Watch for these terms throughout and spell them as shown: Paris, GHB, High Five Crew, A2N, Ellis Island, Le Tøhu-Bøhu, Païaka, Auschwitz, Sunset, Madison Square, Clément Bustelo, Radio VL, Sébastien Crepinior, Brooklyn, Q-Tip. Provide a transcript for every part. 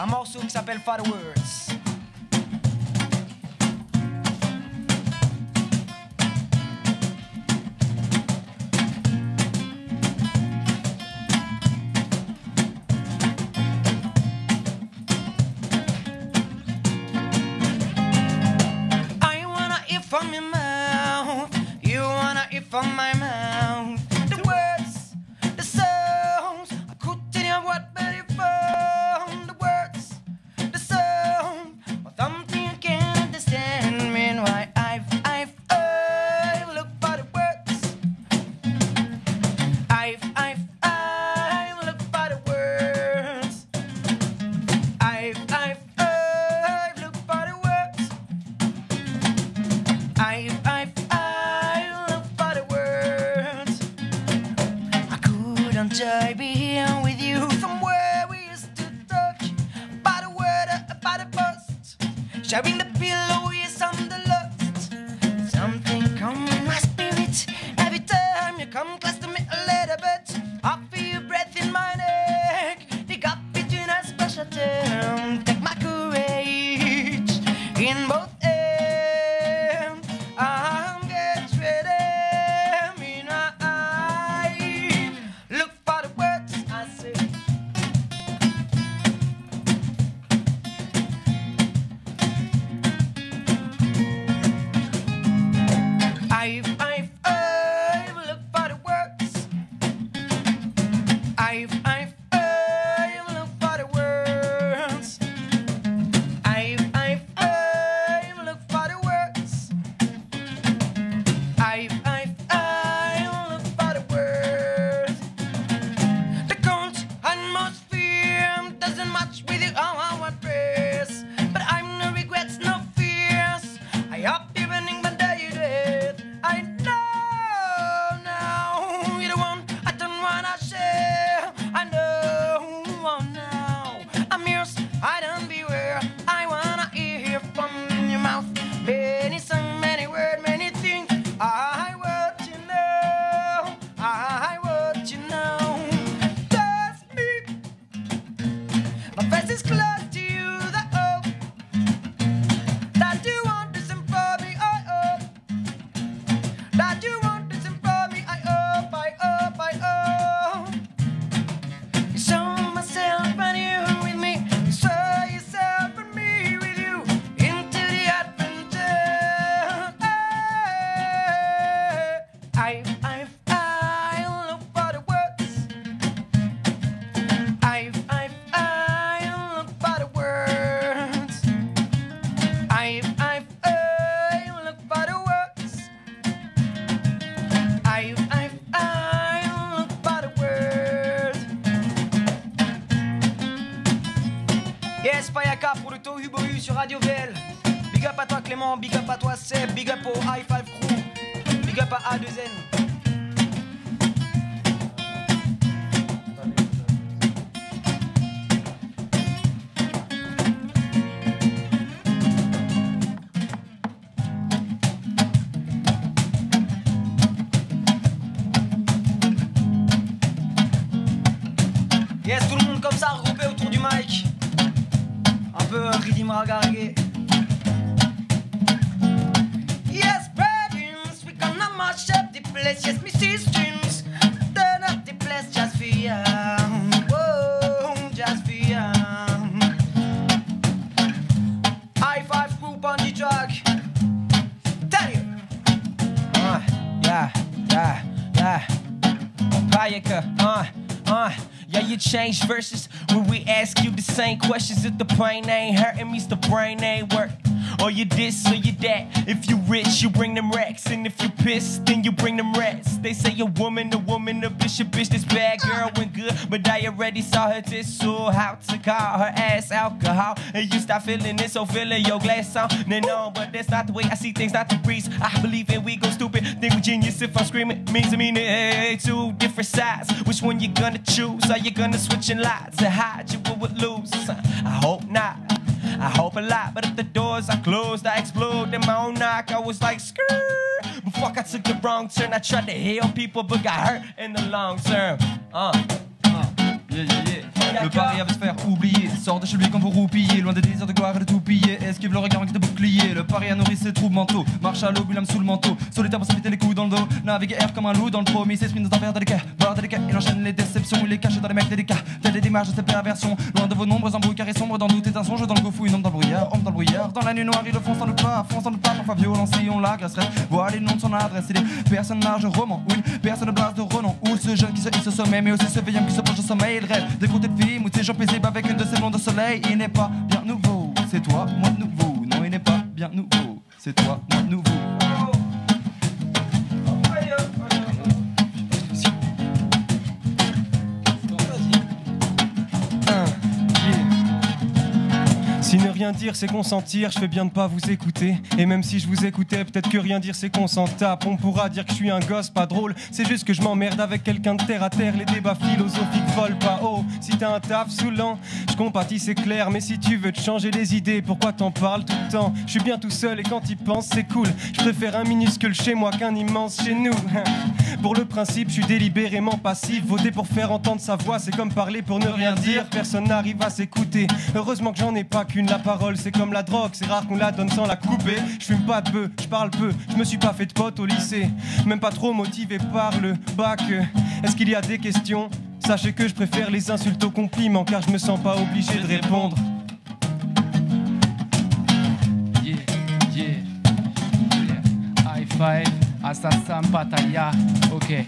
un morceau qui s'appelle Fireworks. From my mouth, the words, the sounds, I couldn't hear what better found. The words, the sound, but something you can't understand. Meanwhile, I look for the words. I look for the words. I look for the words. I be here with you. Somewhere we used to talk about a word, about a post, sharing the pillow, yes, I'm the lost. Something come in my spirit. Every time you come close to me a little bit, I feel your breath in my neck. The gap between us, special term. Take my courage in both ends. I'm get ready. Païaka pour le taux Hubohu sur Radio VL. Big up à toi Clément, big up à toi Seb, big up au High Five Crew, big up à A2N. Yes, tout le monde comme ça regroupé autour du mic. Un peu rythme reggae. Yes, brethren, we gonna mash up the place. Yes, my sisters, turn up the place just for you. Whoa, just for you. High Five group on the track. Tell you. Yeah. Païaka, Yeah, you change verses when we ask you the same questions. If the pain ain't hurting, means the brain ain't work. Or you this or you that. If you rich, you bring them racks. And if you pissed, then you bring them rats. They say a woman, a bitch, this bad girl went good. But I already saw her tissue. How to call her ass alcohol. And you start feeling it, so filling your glass on. No, but that's not the way I see things, not the breeze. I believe in we go stupid. Think we genius if I'm screaming. Means I mean it. Hey, two different sides. Which one you gonna choose? Are you gonna switch and lie to hide you would lose? I hope not. I hope a lot, but if the doors are closed, I explode in my own knock. I was like, screw. But fuck, I took the wrong turn. I tried to heal people, but got hurt in the long term. Le pari à se faire oublier, sort de je lui comme vous roupillez, loin des désirs de gloire et de tout piller. Esquive le regard avec des boucliers. Le Paris a nourri ses troubles mentaux. Marche à l'aube, l'âme sous le manteau. Solitaire pour s'inviter les coups dans le dos. Navigue air comme un loup dans le promis. S'exprime dans un verre délicat. Voilà délicat. Il enchaîne les déceptions. Il est caché dans les mecs délicats. Telle les démarches de ses perversions. Loin de vos nombres embrouilles carrés sombres. Dans doute est un songe. Dans le gouffre, une homme dans le brouillard. Homme dans le brouillard. Dans la nuit noire, il le fonce dans le plat. Fonce dans le plat. Parfois violent si on l'agresserait. Voilà les noms de son adresse. Et les personnages roman. Une personne blase de renom. Ou ce jeune qui se hisse au sommet. Mais aussi ce veillant qui se penche au sommeil. Il rêve d'écouter le film. Ou de ces gens paisibles avec une de ces blondes au soleil. Il n'est pas bien nouveau. C'est toi, moi de nouveau. Non, il n'est pas bien nouveau. C'est toi, moi de nouveau. Si ne rien dire c'est consentir, je fais bien de pas vous écouter. Et même si je vous écoutais, peut-être que rien dire c'est qu'on s'en tape. On pourra dire que je suis un gosse pas drôle, c'est juste que je m'emmerde avec quelqu'un de terre à terre. Les débats philosophiques volent pas haut. Si t'as un taf saoulant, je compatis c'est clair. Mais si tu veux te changer les idées, pourquoi t'en parles tout le temps? Je suis bien tout seul et quand y pense c'est cool. Je préfère un minuscule chez moi qu'un immense chez nous. Pour le principe, je suis délibérément passif. Voter pour faire entendre sa voix, c'est comme parler pour ne rien dire. Personne n'arrive à s'écouter. Heureusement que j'en ai pas qu'une. La parole c'est comme la drogue, c'est rare qu'on la donne sans la couper. Je fume pas de bœuf, je parle peu, je me suis pas fait de pote au lycée. Même pas trop motivé par le bac. Est-ce qu'il y a des questions? Sachez que je préfère les insultes aux compliments car je me sens pas obligé de répondre. Yeah, yeah, yeah. High five, assassin, pataya, ok.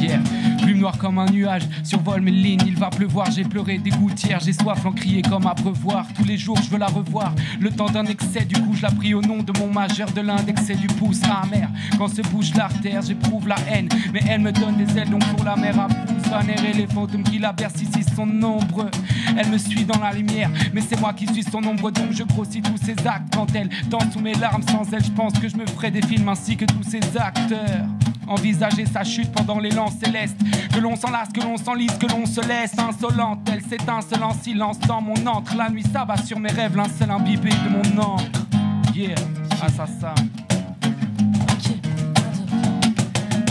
Yeah. Plume noire comme un nuage, survole mes lignes, il va pleuvoir. J'ai pleuré des gouttières, j'ai soif, l'encrier comme à brevoir. Tous les jours je veux la revoir, le temps d'un excès. Du coup je la prie au nom de mon majeur, de l'indexé du pouce amer. Quand se bouge l'artère, j'éprouve la haine, mais elle me donne des ailes. Donc pour la mer à pouce, un air et les fantômes qui la bercent ici sont nombreux. Elle me suit dans la lumière, mais c'est moi qui suis son ombre. Donc je grossis tous ses actes quand elle danse sous mes larmes. Sans elle je pense que je me ferai des films ainsi que tous ses acteurs. Envisager sa chute pendant l'élan céleste. Que l'on s'enlace, que l'on s'enlise, que l'on se laisse insolente. Elle s'étincelle en silence dans mon encre. La nuit s'abat sur mes rêves, l'incelle imbibé de mon encre. Yeah, assassin.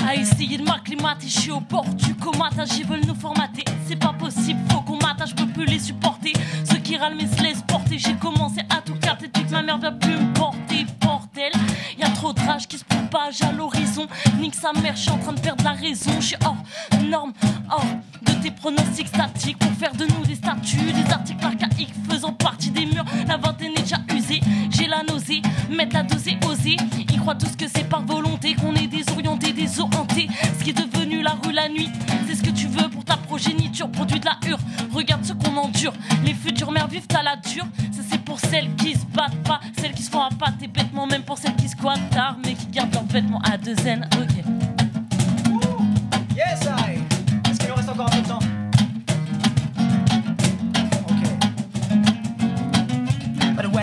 À essayer de m'acclimater, je suis au bord du comatage. Ils veulent nous formater, c'est pas possible, faut qu'on m'attache, je peux plus les supporter. Ceux qui râlent mais se laissent porter, j'ai commencé à tout capter, depuis que ma mère vient plus me porter, bordel. Y'a trop de rage qui se propage à l'horizon, nique sa mère, je suis en train de perdre la raison. Je suis hors norme, hors de tes pronostics statiques, pour faire de nous des statues, des articles archaïques faisant partie des murs. La vingtaine est déjà usée, j'ai la nausée, mettre la dosée, oser. Ils croient tous que c'est par volonté qu'on est désorienté, désorienté. Ce qui est devenu la rue la nuit, c'est ce que tu veux pour ta progéniture. Produit de la hure, regarde ce qu'on endure. Les futures mères vivent à la dure. Ça c'est pour celles qui se battent pas, celles qui se font à pâte et bêtement. Même pour celles qui squattent tard mais qui gardent leurs vêtements. A2N, ok. Yes I. Est-ce qu'il nous reste encore un peu de temps?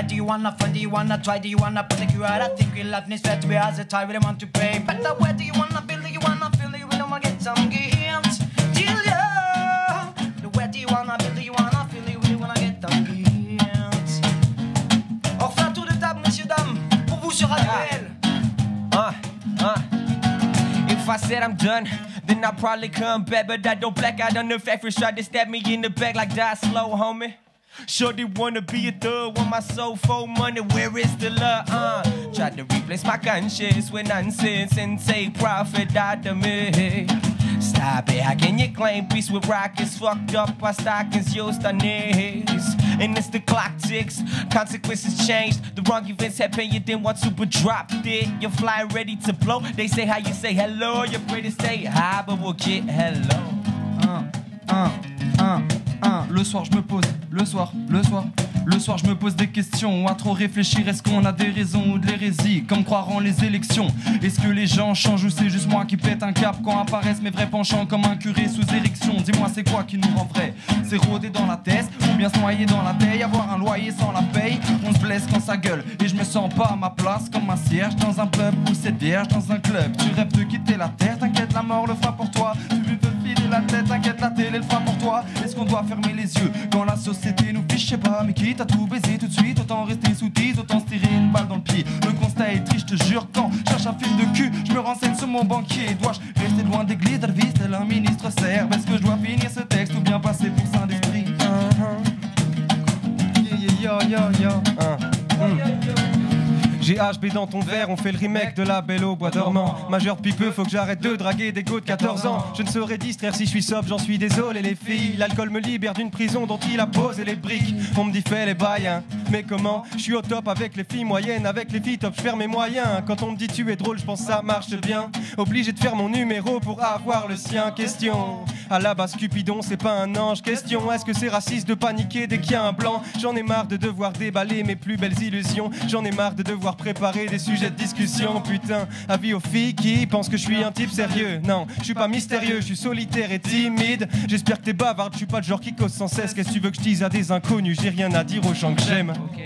Do you wanna find, do you wanna try, do you wanna particular? I think we love needs that we as a tie, we don't want to pray. But the way do you wanna feel, do you wanna feel, do you wanna get some gifts? Do you? The way do you wanna feel, do you wanna feel, do you wanna get some gifts? Enfin tour de table, messieurs, dames, pour vous sur Radio VL. If I said I'm done, then I'll probably come back. But I don't black out on the fact for sure they stab me in the back like that slow, homie. Sure they wanna be a thug, want my soul for money, where is the love, Try to replace my conscience with nonsense and take profit out of me. Stop it, how can you claim peace with rockets fucked up by stockings, used on knees? And it's the clock ticks, consequences changed. The wrong events happen, you didn't want to but dropped it. You fly ready to blow, they say how you say hello. You're pretty stay high but we'll get hello. Le soir je me pose, le soir je me pose des questions. À trop réfléchir, est-ce qu'on a des raisons ou de l'hérésie? Comme croire en les élections. Est-ce que les gens changent ou c'est juste moi qui pète un cap? Quand apparaissent mes vrais penchants comme un curé sous érection. Dis-moi c'est quoi qui nous rend vrai? C'est rôder dans la tête ou bien se noyer dans la paye? Avoir un loyer sans la paye, on se blesse quand ça gueule. Et je me sens pas à ma place comme un cierge dans un pub ou cette vierge dans un club. Tu rêves de quitter la terre, t'inquiète la mort le fera pour toi. Tu veux filer la tête, t'inquiète la télé le fera pour toi. Est-ce qu'on doit fermer les yeux quand la société nous fiche? Je sais pas, mais quitte à tout baiser tout de suite, autant rester sous 10, autant se tirer une balle dans le pied. Le constat est triste, je te jure. Quand je cherche un fil de cul, je me renseigne sur mon banquier. Dois-je rester loin des glides, Elvis, tel un ministre serbe? Est-ce que je dois finir ce texte ou bien passer pour saint d'esprit? GHB dans ton verre, on fait le remake de la Belle au bois dormant. Majeur pipeux, faut que j'arrête de draguer des go de 14 ans. Je ne saurais distraire si je suis sobre, j'en suis désolé les filles. L'alcool me libère d'une prison dont il a posé les briques. On me dit fais les bails, hein. Mais comment? Je suis au top avec les filles moyennes, avec les filles top, je perds mes moyens. Quand on me dit tu es drôle, je pense ça marche bien. Obligé de faire mon numéro pour avoir le sien. Question, à la base Cupidon c'est pas un ange. Question, est-ce que c'est raciste de paniquer dès qu'il y a un blanc? J'en ai marre de devoir déballer mes plus belles illusions. J'en ai marre de devoir préparer des sujets de discussion. Putain, avis aux filles qui pensent que je suis un type sérieux. Non, je suis pas mystérieux, je suis solitaire et timide. J'espère que t'es bavarde, je suis pas le genre qui cause sans cesse. Qu'est-ce que tu veux que je dise à des inconnus? J'ai rien à dire aux gens que j'aime. Okay.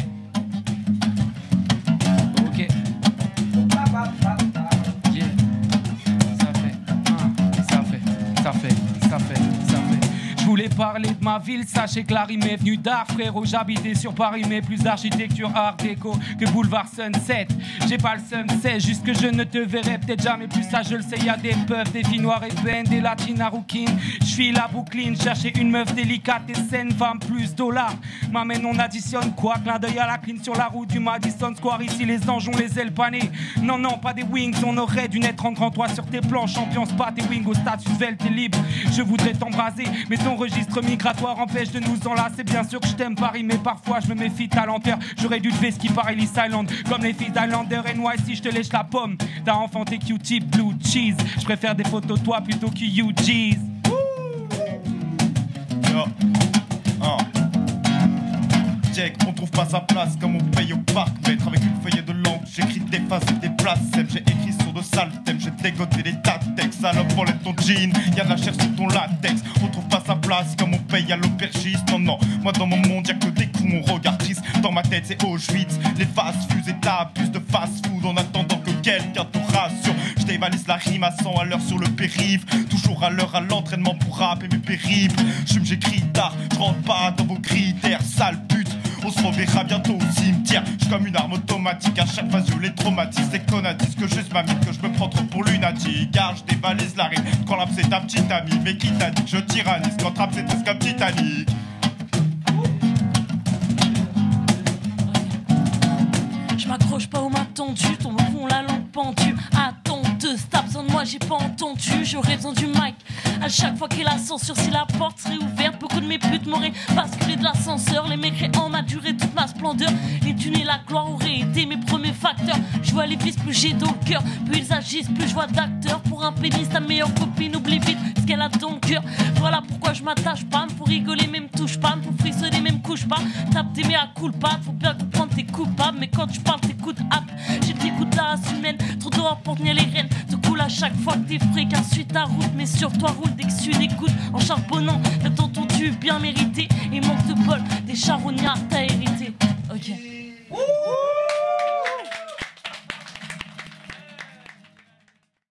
Je voulais parler de ma ville, sachez que la rime est venue d'art, frérot. J'habitais sur Paris, mais plus d'architecture art déco que boulevard Sunset. J'ai pas le sunset, juste que je ne te verrai peut-être jamais plus, ça je le sais. Y'a des puffs, des filles noires et peines, des latines à rouquines. J'file à Brooklyn, chercher une meuf délicate et saine, femme plus dollars. M'amène, on additionne quoi? Clin d'œil à la clean sur la route du Madison Square. Ici, les anges ont les ailes panées. Non, non, pas des wings, on aurait dû naître en grand toit sur tes planches. Ambiance pas tes wings, au statut svelte et libre. Je voudrais t'embraser, mais ton registre migratoire empêche de nous enlacer. Bien sûr que je t'aime Paris, mais parfois je me méfie talenteur. J'aurais dû te faire ce qui paraît Ellis Island, comme les filles d'Islander et Noir. Si je te lèche la pomme, t'as enfanté Q-Tip, Blue Cheese. Je préfère des photos toi plutôt que UG's. Check, on trouve pas sa place comme on paye au parc. Maître avec une feuille de langue, j'écris des faces et des places. J'ai écrit sur de sales thèmes, j'ai dégoté des tas de textes. Alors enlève ton jean, y'a de la chair sur ton latex. On trouve pas sa place comme on paye à l'aubergiste. Non, non, moi dans mon monde y'a que des coups, mon regard triste. Dans ma tête c'est Auschwitz, les fast foods et t'abuses de fast food en attendant que quelqu'un te rassure. Je dévalise la rime à 100 à l'heure sur le périph', toujours à l'heure à l'entraînement pour rapper mes périples. J'écris tard, je rentre pas dans vos critères, sale pute. On se reverra bientôt au cimetière. J'suis comme une arme automatique, à chaque phase je les traumatise. Ces connatisses que juste ma mine, que je me prends trop pour lunatique. Car je dévalise la rime, quand l'âme c'est ta petite amie. Mais qui t'a dit que je tyrannise, quand rap c'est tout comme Titanic. Je m'accroche pas au m'a tendu, tombe au fond la langue pendue. Attends deux, t'as besoin de moi, j'ai pas entendu. J'aurais besoin du mic à chaque fois qu'il a censure. Si la porte serait ouverte, beaucoup de mes putes m'auraient basculé de l'ascenseur. Les mécréants m'a duré toute ma splendeur. Les dunes et la gloire auraient été mes premiers facteurs. Je vois les vices, plus j'ai dans le cœur, plus ils agissent, plus je vois d'acteurs. Pour un pénis, ta meilleure copine oublie vite ce qu'elle a dans le cœur. Voilà pourquoi je m'attache pas, pour rigoler même touche pas, pour frissonner même couche pas. Tape tes mets à coule pas, faut bien comprendre t'es coupable. Mais quand tu parles t'écoutes hop, j'ai des coups de la race humaine, trop d'or pour tenir les rênes. Te coule à chaque fois que t'es frais, car suis ta route, mais sur toi roule dès que tu l'écoutes en charbonnant. T'as ton dû bien mérité et manque de bol, des charognards t'as hérité. Ok.